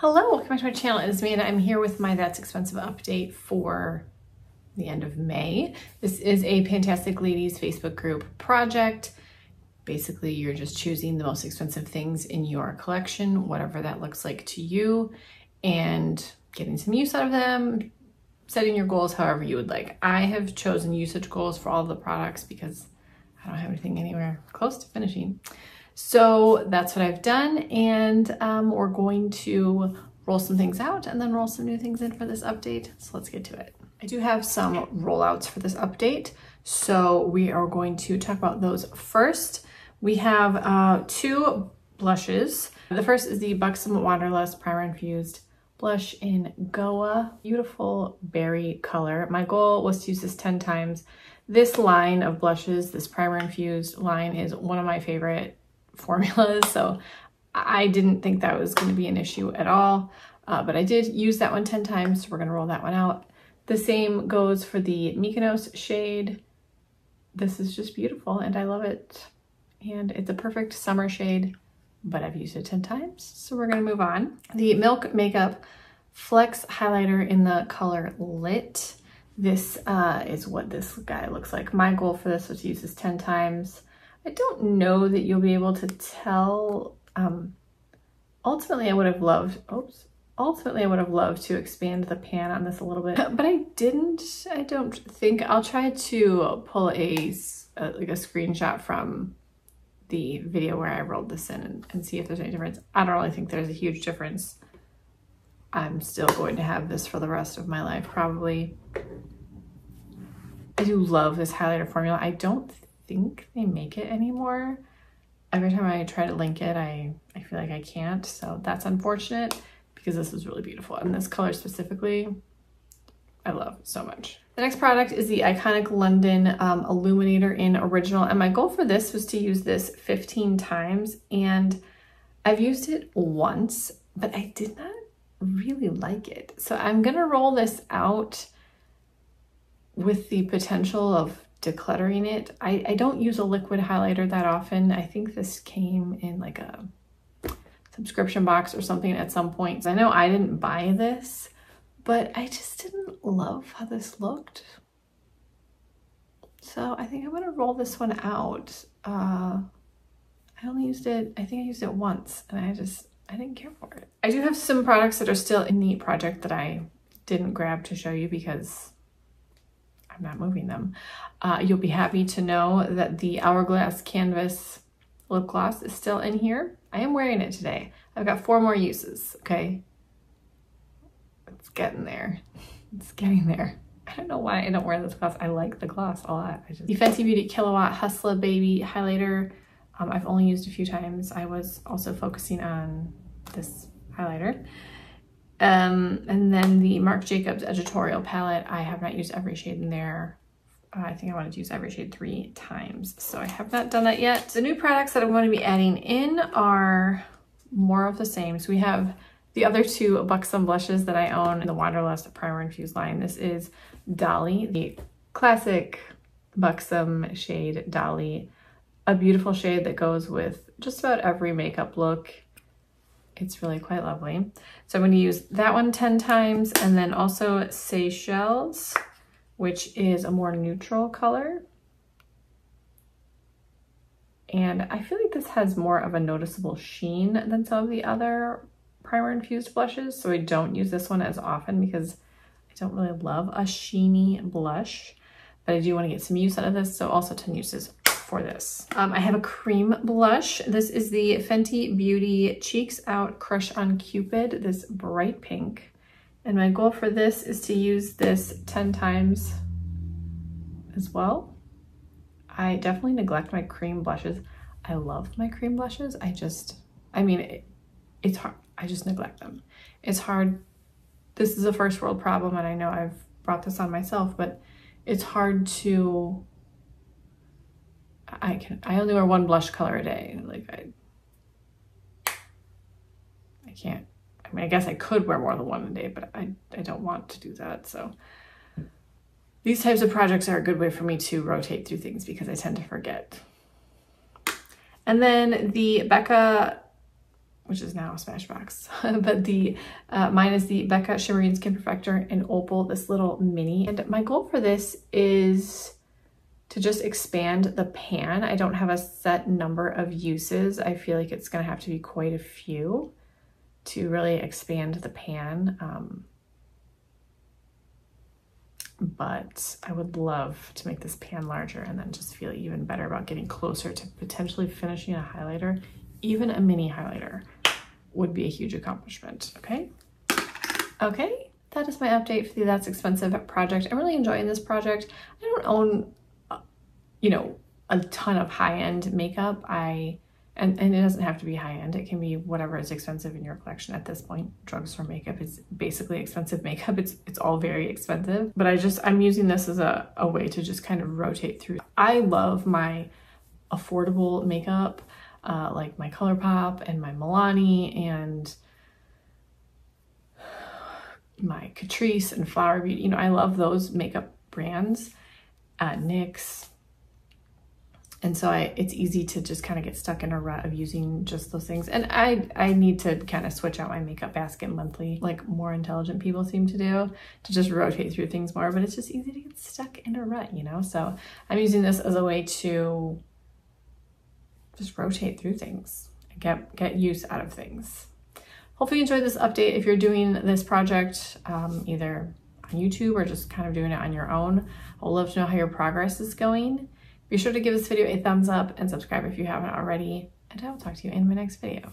Hello, welcome back to my channel. It's me and I'm here with my That's Expensive update for the end of May. This is a Fantastic Ladies Facebook group project. Basically, you're just choosing the most expensive things in your collection, whatever that looks like to you, and getting some use out of them, setting your goals however you would like. I have chosen usage goals for all the products because I don't have anything anywhere close to finishing. So that's what I've done, and we're going to roll some things out and then roll some new things in for this update. So let's get to it. I do have some rollouts for this update, so we are going to talk about those first. We have two blushes. The first is the Buxom Wanderlust Primer Infused Blush in Goa. Beautiful berry color. My goal was to use this 10 times. This line of blushes, this primer infused line, is one of my favorite formulas, so I didn't think that was going to be an issue at all, but I did use that one 10 times, so we're going to roll that one out. The same goes for the Mykonos shade. This is just beautiful and I love it, and it's a perfect summer shade, but I've used it 10 times, so we're going to move on. The Milk Makeup Flex Highlighter in the color Lit. This is what this guy looks like. My goal for this was to use this 10 times. I don't know that you'll be able to tell. Ultimately, I would have loved, ultimately I would have loved to expand the pan on this a little bit, but I didn't. I don't think. I'll try to pull a screenshot from the video where I rolled this in and see if there's any difference. I don't really think there's a huge difference. I'm still going to have this for the rest of my life, probably. I do love this highlighter formula. I don't think they make it anymore. Every time I try to link it, I feel like I can't, so that's unfortunate because this is really beautiful, and this color specifically I love so much. The next product is the Iconic London Illuminator in Original, and my goal for this was to use this 15 times, and I've used it once, but I did not really like it, so I'm gonna roll this out with the potential of decluttering it. I don't use a liquid highlighter that often. I think this came in like a subscription box or something at some point. I know I didn't buy this, but I just didn't love how this looked. So I think I'm gonna roll this one out. I only used it, I think I used it once, and I didn't care for it. I do have some products that are still in the project that I didn't grab to show you because I'm not moving them. You'll be happy to know that the Hourglass Canvas Lip Gloss is still in here. I am wearing it today. I've got 4 more uses, okay? It's getting there. It's getting there. I don't know why I don't wear this gloss. I like the gloss a lot. The Fenty Beauty Kilowatt Hustler Baby Highlighter. I've only used a few times. I was also focusing on this highlighter. And then the Marc Jacobs Editorial Palette. I have not used every shade in there. I think I wanted to use every shade 3 times, so I have not done that yet. The new products that I'm going to be adding in are more of the same. So we have the other two Buxom blushes that I own in the Wanderlust Primer Infused line. This is Dolly, the classic Buxom shade Dolly. A beautiful shade that goes with just about every makeup look. It's really quite lovely. So I'm going to use that one 10 times, and then also Seychelles, which is a more neutral color. And I feel like this has more of a noticeable sheen than some of the other primer infused blushes, so I don't use this one as often because I don't really love a sheeny blush, but I do want to get some use out of this, so also 10 uses for this. I have a cream blush. This is the Fenty Beauty Cheeks Out Crush on Cupid, this bright pink. And my goal for this is to use this 10 times as well. I definitely neglect my cream blushes. I love my cream blushes. It's hard. I just neglect them. It's hard. This is a first world problem, and I know I've brought this on myself, but it's hard to... I only wear one blush color a day. Like I can't. I mean, I guess I could wear more than one a day, but I don't want to do that. So these types of projects are a good way for me to rotate through things because I tend to forget. And then the Becca which is now Smashbox, but the mine is the Becca Shimmerine Skin Perfector in Opal, this little mini. And my goal for this is to just expand the pan. I don't have a set number of uses. I feel like it's gonna have to be quite a few to really expand the pan. But I would love to make this pan larger and then just feel even better about getting closer to potentially finishing a highlighter. Even a mini highlighter would be a huge accomplishment, okay? Okay, that is my update for the That's Expensive project. I'm really enjoying this project. I don't own, you know, a ton of high-end makeup. And it doesn't have to be high-end. It can be whatever is expensive in your collection at this point. Drugstore makeup is basically expensive makeup. It's all very expensive. But I'm using this as a way to just kind of rotate through. I love my affordable makeup, like my ColourPop and my Milani and my Catrice and Flower Beauty. You know, I love those makeup brands, NYX. And so it's easy to just kind of get stuck in a rut of using just those things. And I need to kind of switch out my makeup basket monthly, like more intelligent people seem to do, to just rotate through things more, but it's just easy to get stuck in a rut, you know? So I'm using this as a way to just rotate through things and get use out of things. Hopefully you enjoyed this update. If you're doing this project, either on YouTube or just kind of doing it on your own, I would love to know how your progress is going. Be sure to give this video a thumbs up and subscribe if you haven't already, and I will talk to you in my next video.